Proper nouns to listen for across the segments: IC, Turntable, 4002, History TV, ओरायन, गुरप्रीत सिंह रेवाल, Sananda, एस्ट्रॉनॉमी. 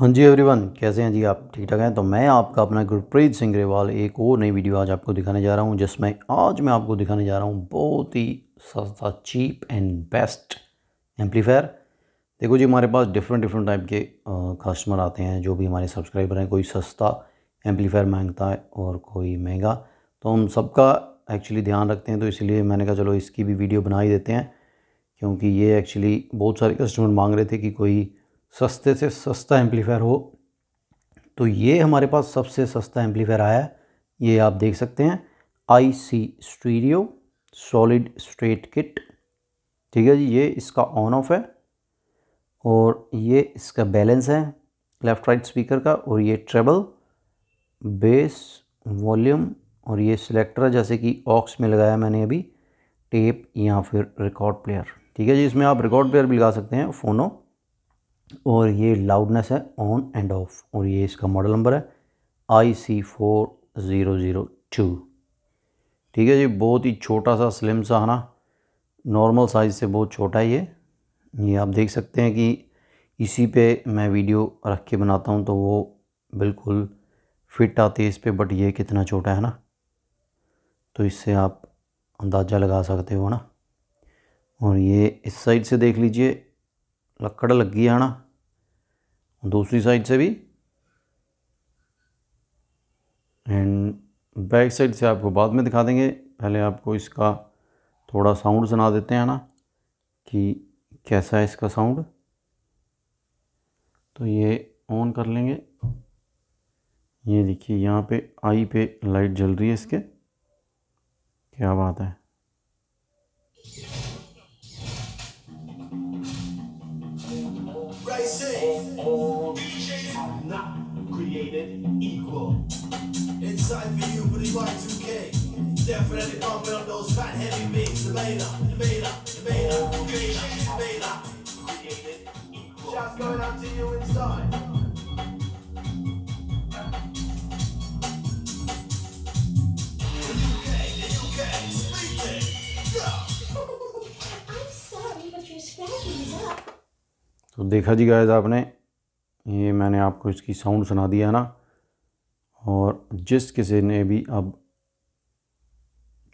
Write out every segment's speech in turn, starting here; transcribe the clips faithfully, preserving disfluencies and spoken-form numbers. हाँ जी एवरीवन, कैसे हैं जी आप? ठीक ठाक हैं? तो मैं आपका अपना गुरप्रीत सिंह रेवाल एक और नई वीडियो आज आपको दिखाने जा रहा हूं, जिसमें आज मैं आपको दिखाने जा रहा हूं बहुत ही सस्ता चीप एंड बेस्ट एम्पलीफायर। देखो जी, हमारे पास डिफरेंट डिफरेंट टाइप के कस्टमर आते हैं, जो भी हमारे सब्सक्राइबर हैं। कोई सस्ता एम्पलीफायर मांगता है और कोई महंगा, तो हम सबका एक्चुअली ध्यान रखते हैं। तो इसलिए मैंने कहा चलो इसकी भी वीडियो बना ही देते हैं, क्योंकि ये एक्चुअली बहुत सारे कस्टमर मांग रहे थे कि कोई सस्ते से सस्ता एम्पलीफायर हो। तो ये हमारे पास सबसे सस्ता एम्पलीफायर आया है, ये आप देख सकते हैं, I C stereo solid straight kit. ठीक है जी, ये इसका ऑन ऑफ है और ये इसका बैलेंस है लेफ़्ट राइट स्पीकर का, और ये ट्रेबल, बेस, वॉल्यूम, और ये सिलेक्टर जैसे कि ऑक्स में लगाया मैंने अभी, टेप या फिर रिकॉर्ड प्लेयर। ठीक है जी, इसमें आप रिकॉर्ड प्लेयर भी लगा सकते हैं, फोनो। और ये लाउडनेस है ऑन एंड ऑफ, और ये इसका मॉडल नंबर है I C four zero zero two. ठीक है जी, बहुत ही छोटा सा स्लिम सा है ना, नॉर्मल साइज़ से बहुत छोटा है ये। ये आप देख सकते हैं कि इसी पे मैं वीडियो रख के बनाता हूँ तो वो बिल्कुल फिट आती है इस पर, बट ये कितना छोटा है ना, तो इससे आप अंदाज़ा लगा सकते हो ना। और ये इस साइड से देख लीजिए, लकड़ लग गई है ना, दूसरी साइड से भी, एंड बैक साइड से आपको बाद में दिखा देंगे। पहले आपको इसका थोड़ा साउंड सुना देते हैं ना कि कैसा है इसका साउंड। तो ये ऑन कर लेंगे, ये देखिए यहाँ पे आई पे लाइट जल रही है इसके, क्या बात है। तो देखा जी गाइस आपने, ये मैंने आपको इसकी साउंड सुना दिया है ना। और जिस किसी ने भी अब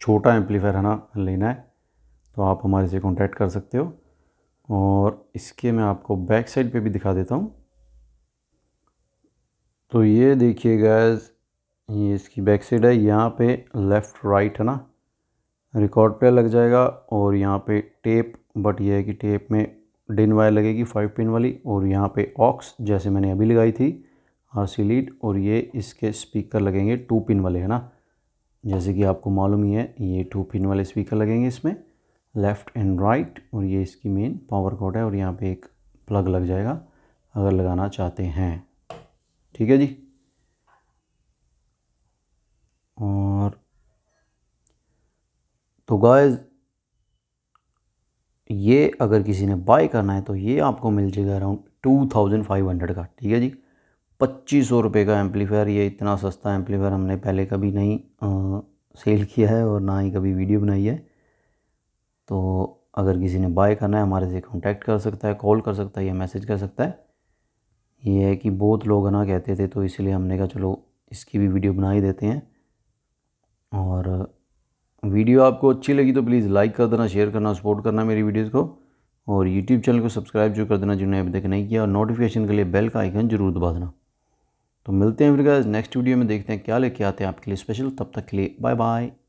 छोटा एम्पलीफायर है ना लेना है, तो आप हमारे से कांटेक्ट कर सकते हो। और इसके मैं आपको बैक साइड पे भी दिखा देता हूँ। तो ये देखिए गाइस, ये इसकी बैक साइड है, यहाँ पे लेफ़्ट राइट है ना रिकॉर्ड पे लग जाएगा, और यहाँ पे टेप, बट ये है कि टेप में डिन वायर लगेगी फाइव पिन वाली, और यहाँ पे ऑक्स जैसे मैंने अभी लगाई थी, आरसी लीड, और ये इसके स्पीकर लगेंगे टू पिन वाले है ना, जैसे कि आपको मालूम ही है, ये टू पिन वाले स्पीकर लगेंगे इसमें लेफ़्ट एंड राइट। और ये इसकी मेन पावर कॉर्ड है, और यहाँ पे एक प्लग लग जाएगा अगर लगाना चाहते हैं। ठीक है जी, और तो गाइस ये अगर किसी ने बाय करना है तो ये आपको मिल जाएगा around two thousand five hundred का। ठीक है जी, पच्चीस सौ रुपये का एम्पलीफायर। ये इतना सस्ता एम्पलीफायर हमने पहले कभी नहीं आ, सेल किया है और ना ही कभी वीडियो बनाई है। तो अगर किसी ने बाय करना है हमारे से कांटेक्ट कर सकता है, कॉल कर सकता है या मैसेज कर सकता है। ये है कि बहुत लोग ना कहते थे, तो इसलिए हमने कहा चलो इसकी भी वीडियो बना ही देते हैं। और वीडियो आपको अच्छी लगी तो प्लीज़ लाइक कर देना, शेयर करना, सपोर्ट करना मेरी वीडियोस को, और यूट्यूब चैनल को सब्सक्राइब जो कर देना जिन्होंने अभी तक नहीं किया, और नोटिफिकेशन के लिए बेल का आइकन जरूर दबा देना। तो मिलते हैं फिर गाइस नेक्स्ट वीडियो में, देखते हैं क्या लेके आते हैं आपके लिए स्पेशल। तब तक के लिए बाय बाय।